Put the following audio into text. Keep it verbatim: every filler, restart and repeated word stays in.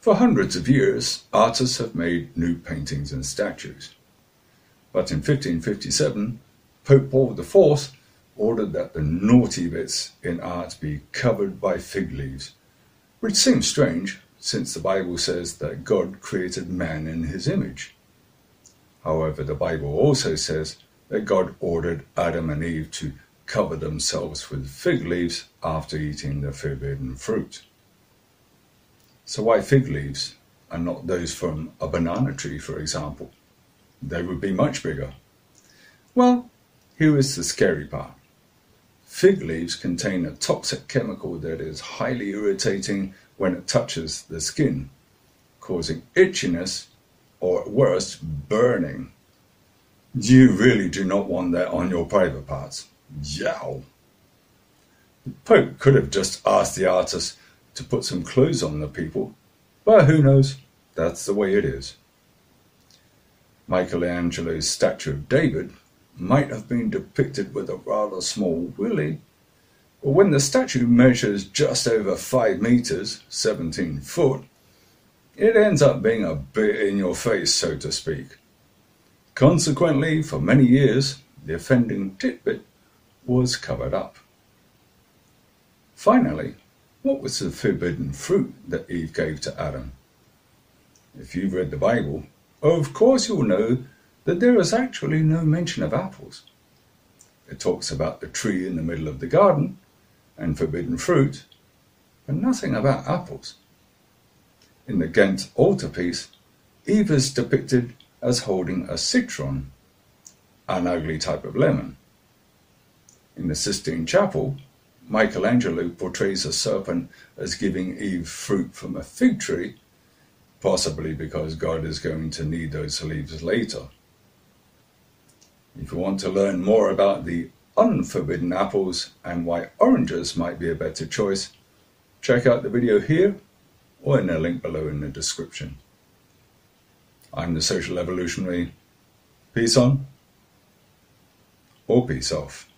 For hundreds of years, artists have made nude paintings and statues. But in fifteen fifty-seven, Pope Paul the Fourth ordered that the naughty bits in art be covered by fig leaves, which seems strange since the Bible says that God created man in his image. However, the Bible also says that God ordered Adam and Eve to cover themselves with fig leaves after eating the forbidden fruit. So why fig leaves and not those from a banana tree, for example? They would be much bigger. Well, here is the scary part. Fig leaves contain a toxic chemical that is highly irritating when it touches the skin, causing itchiness or, at worst, burning. You really do not want that on your private parts. Yow! The Pope could have just asked the artist to put some clothes on the people, but who knows, that's the way it is. Michelangelo's statue of David might have been depicted with a rather small willy, but when the statue measures just over five meters, seventeen foot, it ends up being a bit in your face, so to speak. Consequently, for many years, the offending tidbit was covered up. Finally, what was the forbidden fruit that Eve gave to Adam? If you've read the Bible, of course you'll know that there is actually no mention of apples. It talks about the tree in the middle of the garden and forbidden fruit, but nothing about apples. In the Ghent altarpiece, Eve is depicted as holding a citron, an ugly type of lemon. In the Sistine Chapel, Michelangelo portrays a serpent as giving Eve fruit from a fig tree, possibly because God is going to need those leaves later. If you want to learn more about the unforbidden apples and why oranges might be a better choice, check out the video here or in the link below in the description. I'm the Social Evolutionary. Peace on, or peace off.